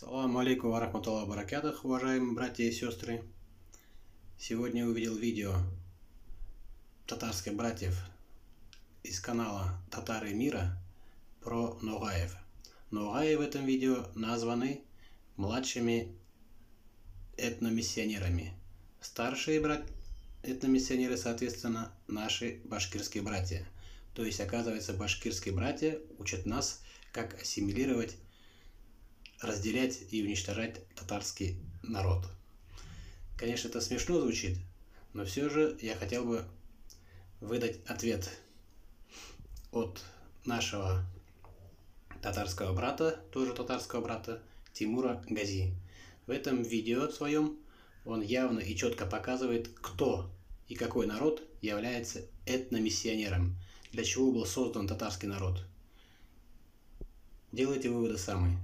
Салам алейкум ва рахматуллахи ва баракатух, уважаемые братья и сестры. Сегодня я увидел видео татарских братьев из канала Татары Мира про ногаев. Ногаи в этом видео названы младшими этномиссионерами. Старшие этномиссионеры, соответственно, наши башкирские братья. То есть, оказывается, башкирские братья учат нас, как ассимилировать, разделять и уничтожать татарский народ. Конечно, это смешно звучит, но все же я хотел бы выдать ответ от нашего татарского брата, тоже татарского брата, Тимура Гази. В этом видео своем он явно и четко показывает, кто и какой народ является этномиссионером, для чего был создан татарский народ. Делайте выводы сами.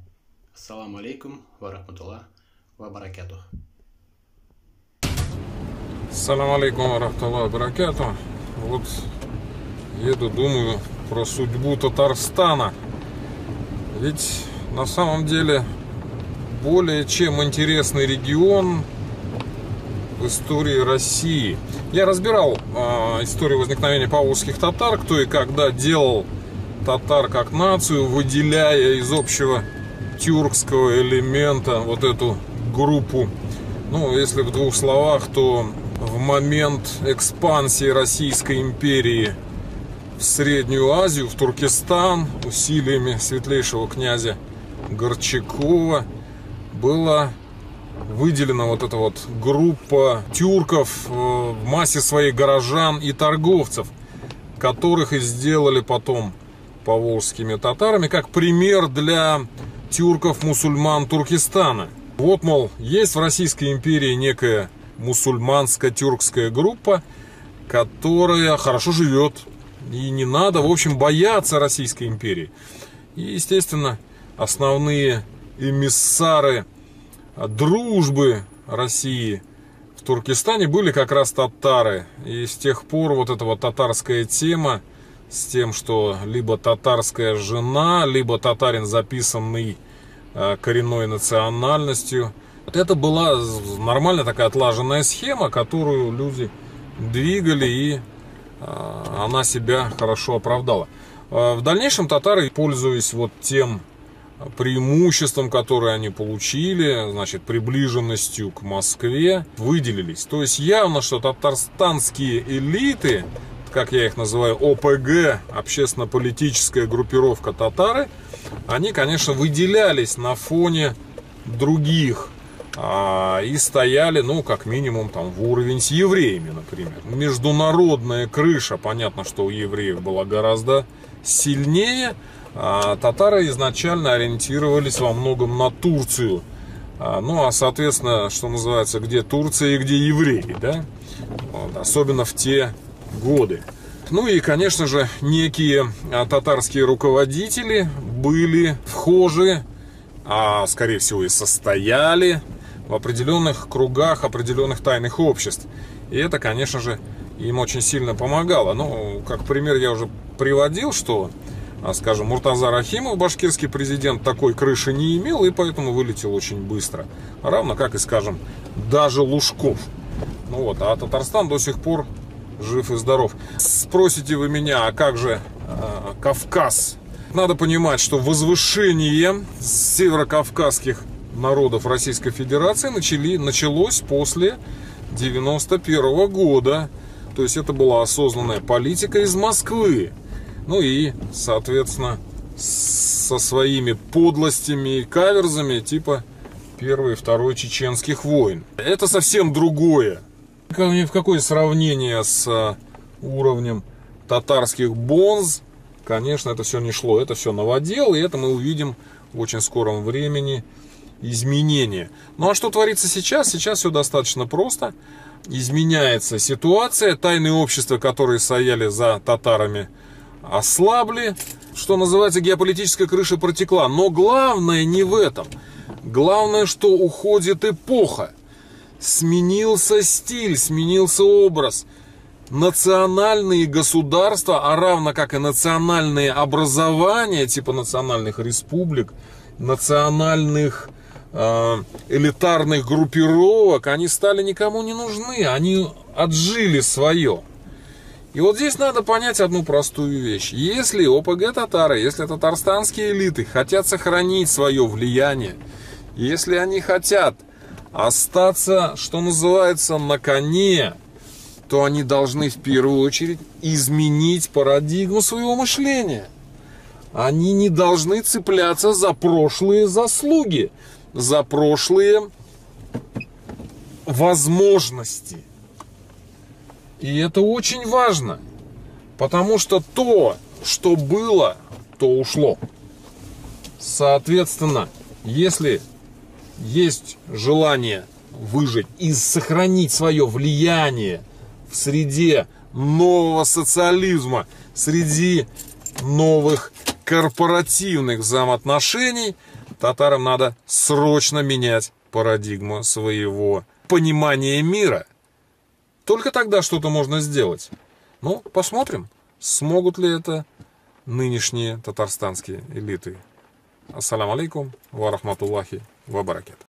Ассаламу алейкум ва рахматуллахи ва баракатух. Ассаламу алейкум ва рахматуллахи ва баракатух. Вот еду, думаю про судьбу Татарстана. Ведь на самом деле более чем интересный регион в истории России. Я разбирал историю возникновения павловских татар, кто и когда делал татар как нацию, выделяя из общего тюркского элемента вот эту группу. Ну, если в двух словах, то в момент экспансии Российской империи в Среднюю Азию, в Туркестан, усилиями светлейшего князя Горчакова была выделена вот эта вот группа тюрков в массе своих горожан и торговцев, которых и сделали потом поволжскими татарами, как пример для тюрков-мусульман Туркестана. Вот, мол, есть в Российской империи некая мусульманско-тюркская группа, которая хорошо живет, и не надо, в общем, бояться Российской империи. И, естественно, основные эмиссары дружбы России в Туркестане были как раз татары. И с тех пор вот эта вот татарская тема с тем, что либо татарская жена, либо татарин, записанный коренной национальностью. Вот это была нормальная такая отлаженная схема, которую люди двигали, и она себя хорошо оправдала. В дальнейшем татары, пользуясь вот тем преимуществом, которое они получили, значит, приближенностью к Москве, выделились. То есть явно, что татарстанские элиты, как я их называю, ОПГ, общественно-политическая группировка татары, они, конечно, выделялись на фоне других и стояли, ну, как минимум, там, в уровень с евреями, например. Международная крыша, понятно, что у евреев была гораздо сильнее. Татары изначально ориентировались во многом на Турцию. Ну, а, соответственно, что называется, где Турция и где евреи, да? Вот, особенно в те годы. Ну и, конечно же, некие татарские руководители были вхожи, а скорее всего и состояли в определенных кругах определенных тайных обществ. И это, конечно же, им очень сильно помогало. Ну, как пример я уже приводил, что, скажем, Муртаза Рахимов, башкирский президент, такой крыши не имел и поэтому вылетел очень быстро. Равно как и, скажем, даже Лужков. Ну вот, а Татарстан до сих пор жив и здоров. Спросите вы меня, а как же Кавказ? Надо понимать, что возвышение северокавказских народов Российской Федерации началось после 1991 года. То есть это была осознанная политика из Москвы. Ну и, соответственно, со своими подлостями и каверзами типа Первой и Второй чеченских войн. Это совсем другое. Ни в какое сравнение с уровнем татарских бонз, конечно, это все не шло. Это все новодел, и это мы увидим в очень скором времени изменения. Ну а что творится сейчас? Сейчас все достаточно просто. Изменяется ситуация. Тайные общества, которые стояли за татарами, ослабли. Что называется, геополитическая крыша протекла. Но главное не в этом. Главное, что уходит эпоха. Сменился стиль, сменился образ. Национальные государства, а равно как и национальные образования, типа национальных республик, национальных элитарных группировок, они стали никому не нужны, они отжили свое. И вот здесь надо понять одну простую вещь. Если ОПГ-татары, если татарстанские элиты хотят сохранить свое влияние, если они хотят остаться, что называется, на коне, то они должны в первую очередь изменить парадигму своего мышления. Они не должны цепляться за прошлые заслуги, за прошлые возможности. И это очень важно, потому что то, что было, то ушло. Соответственно, если есть желание выжить и сохранить свое влияние в среде нового социализма, среди новых корпоративных взаимоотношений, татарам надо срочно менять парадигму своего понимания мира. Только тогда что-то можно сделать. Ну, посмотрим, смогут ли это нынешние татарстанские элиты. Ассаламу алейкум ва рахматуллахи ва баракатух.